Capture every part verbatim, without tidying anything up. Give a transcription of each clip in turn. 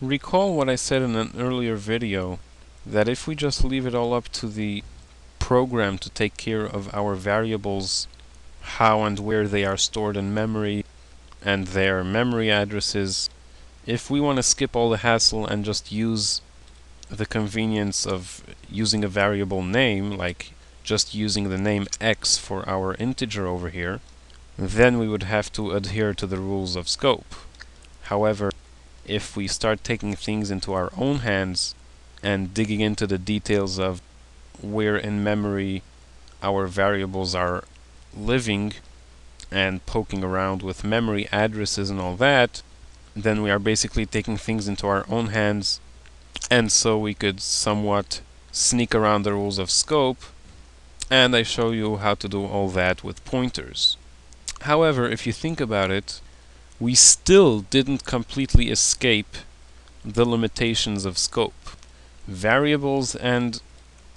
Recall what I said in an earlier video, that if we just leave it all up to the program to take care of our variables, how and where they are stored in memory, and their memory addresses, if we want to skip all the hassle and just use the convenience of using a variable name, like just using the name x for our integer over here, then we would have to adhere to the rules of scope. However, if we start taking things into our own hands and digging into the details of where in memory our variables are living and poking around with memory addresses and all that, then we are basically taking things into our own hands, and so we could somewhat sneak around the rules of scope, and I show you how to do all that with pointers. However, if you think about it, we still didn't completely escape the limitations of scope. Variables and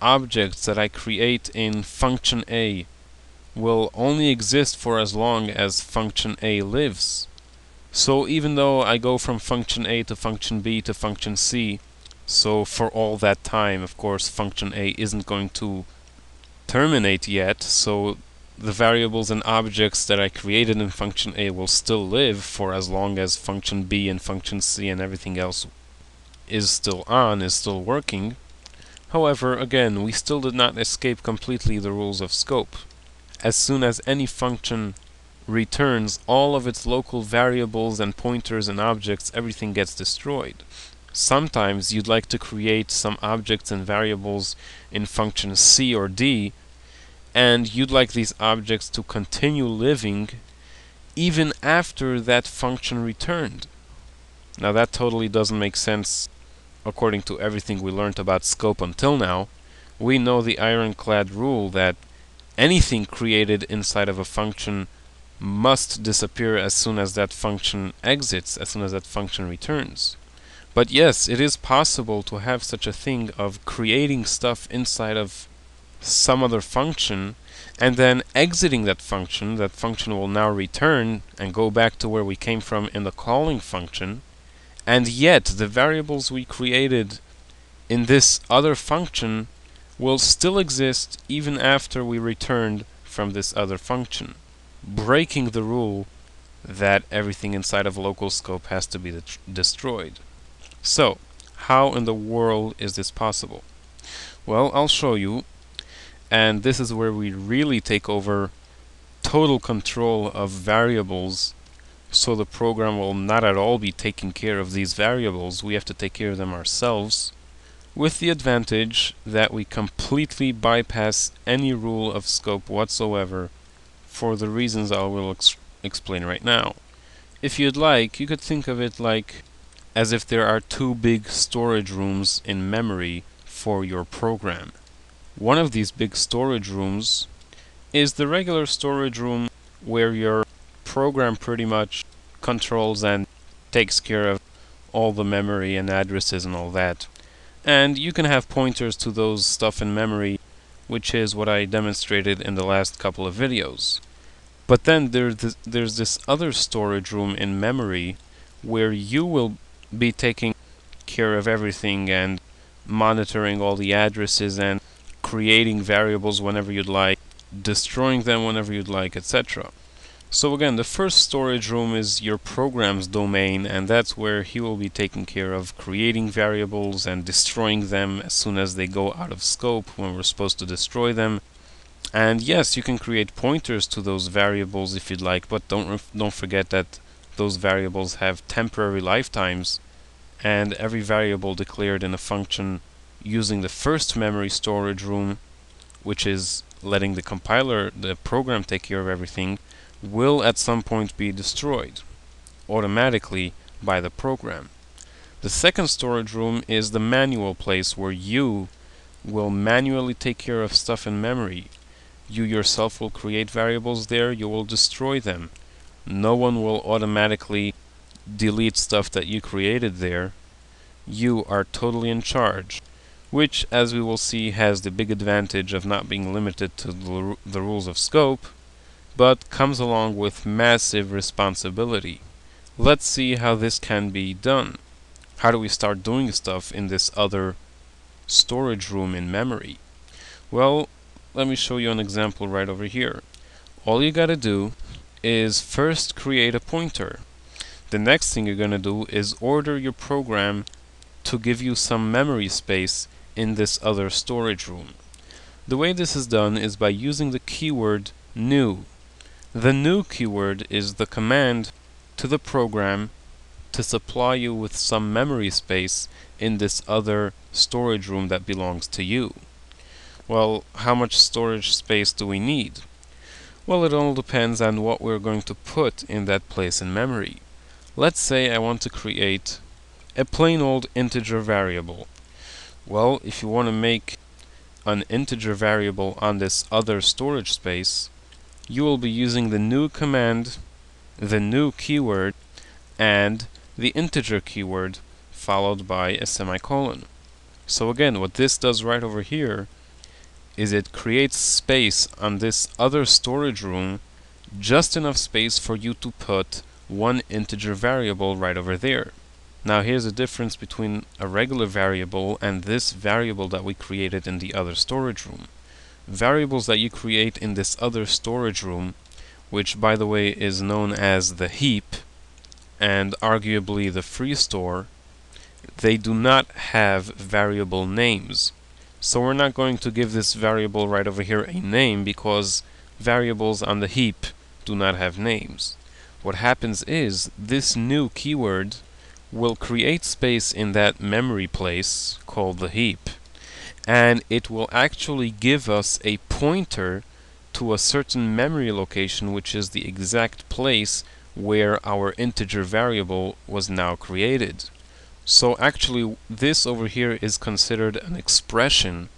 objects that I create in function A will only exist for as long as function A lives. So even though I go from function A to function B to function C, so for all that time, of course, function A isn't going to terminate yet, so the variables and objects that I created in function A will still live for as long as function B and function C and everything else is still on, is still working. However, again, we still did not escape completely the rules of scope. As soon as any function returns all of its local variables and pointers and objects, everything gets destroyed. Sometimes you'd like to create some objects and variables in function C or D, and you'd like these objects to continue living even after that function returned. Now that totally doesn't make sense according to everything we learned about scope until now. We know the ironclad rule that anything created inside of a function must disappear as soon as that function exits, as soon as that function returns. But yes, it is possible to have such a thing of creating stuff inside of some other function, and then exiting that function. That function will now return and go back to where we came from in the calling function, and yet the variables we created in this other function will still exist even after we returned from this other function, breaking the rule that everything inside of local scope has to be destroyed. So, how in the world is this possible? Well, I'll show you. And this is where we really take over total control of variables, so the program will not at all be taking care of these variables. We have to take care of them ourselves, with the advantage that we completely bypass any rule of scope whatsoever for the reasons I will ex explain right now. If you'd like, you could think of it like as if there are two big storage rooms in memory for your program. One of these big storage rooms is the regular storage room where your program pretty much controls and takes care of all the memory and addresses and all that. And you can have pointers to those stuff in memory, which is what I demonstrated in the last couple of videos. But then there th- there's this other storage room in memory where you will be taking care of everything and monitoring all the addresses and creating variables whenever you'd like, destroying them whenever you'd like, et cetera. So again, the first storage room is your program's domain, and that's where he will be taking care of creating variables and destroying them as soon as they go out of scope when we're supposed to destroy them. And yes, you can create pointers to those variables if you'd like, but don't, don't forget that those variables have temporary lifetimes, and every variable declared in a function using the first memory storage room, which is letting the compiler, the program, take care of everything, will at some point be destroyed automatically by the program. The second storage room is the manual place where you will manually take care of stuff in memory. You yourself will create variables there, you will destroy them. No one will automatically delete stuff that you created there. You are totally in charge, which, as we will see, has the big advantage of not being limited to the, the rules of scope, but comes along with massive responsibility. Let's see how this can be done. how do we start doing stuff in this other storage room in memory? Well, let me show you an example right over here. All you gotta do is first create a pointer. The next thing you're gonna do is order your program to give you some memory space in this other storage room. The way this is done is by using the keyword new. The new keyword is the command to the program to supply you with some memory space in this other storage room that belongs to you. Well, how much storage space do we need? Well, it all depends on what we're going to put in that place in memory. Let's say I want to create a plain old integer variable. Well, if you want to make an integer variable on this other storage space, you will be using the new command, the new keyword, and the integer keyword followed by a semicolon. So again, what this does right over here is it creates space on this other storage room, just enough space for you to put one integer variable right over there. Now here's the difference between a regular variable and this variable that we created in the other storage room. Variables that you create in this other storage room, which by the way is known as the heap, and arguably the free store, they do not have variable names. So we're not going to give this variable right over here a name because variables on the heap do not have names. What happens is this new keyword will create space in that memory place called the heap, and it will actually give us a pointer to a certain memory location, which is the exact place where our integer variable was now created. So actually this over here is considered an expression,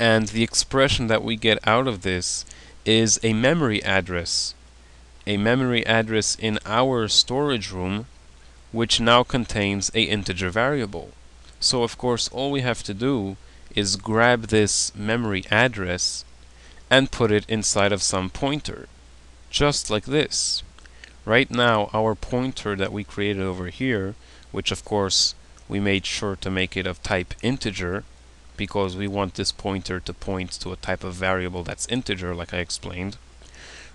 and the expression that we get out of this is a memory address, a memory address in our storage room which now contains a integer variable. So of course all we have to do is grab this memory address and put it inside of some pointer, just like this. Right now our pointer that we created over here, which of course we made sure to make it of type integer because we want this pointer to point to a type of variable that's integer, like I explained.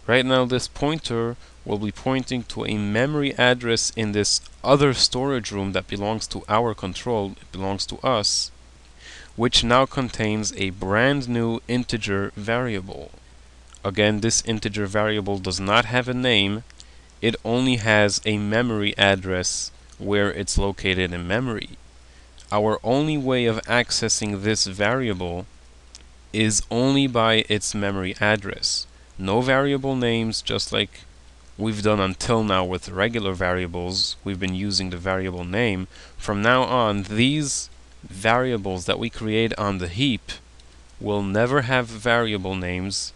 Right now this pointer will be pointing to a memory address in this other storage room that belongs to our control, it belongs to us, which now contains a brand new integer variable. Again, this integer variable does not have a name, it only has a memory address where it's located in memory. Our only way of accessing this variable is only by its memory address. No variable names, just like we've done until now with regular variables. We've been using the variable name. From now on, these variables that we create on the heap will never have variable names,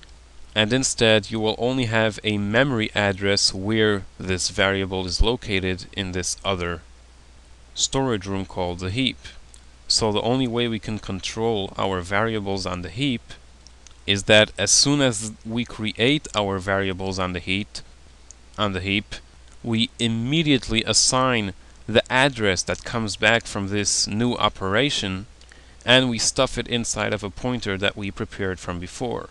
and instead you will only have a memory address where this variable is located in this other storage room called the heap. So the only way we can control our variables on the heap is that as soon as we create our variables on the heap, on the heap, we immediately assign the address that comes back from this new operation, and we stuff it inside of a pointer that we prepared from before.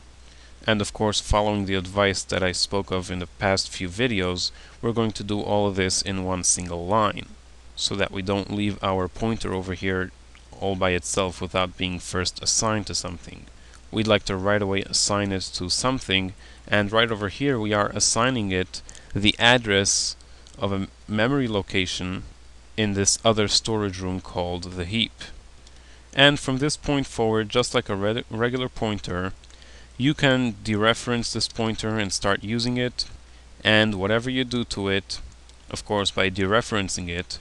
And of course, following the advice that I spoke of in the past few videos, we're going to do all of this in one single line, so that we don't leave our pointer over here all by itself without being first assigned to something. We'd like to right away assign it to something, and right over here we are assigning it the address of a memory location in this other storage room called the heap. And from this point forward, just like a re regular pointer, you can dereference this pointer and start using it, and whatever you do to it, of course by dereferencing it,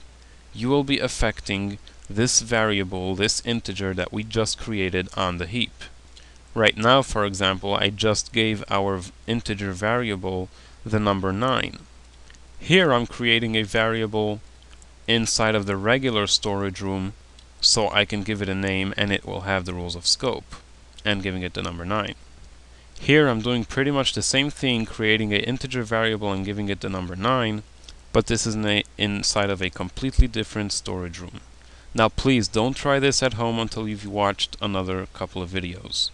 you will be affecting this variable, this integer that we just created on the heap. Right now, for example, I just gave our integer variable the number nine. Here I'm creating a variable inside of the regular storage room so I can give it a name and it will have the rules of scope, and giving it the number nine. Here I'm doing pretty much the same thing, creating an integer variable and giving it the number nine, but this is in a, inside of a completely different storage room. Now please don't try this at home until you've watched another couple of videos.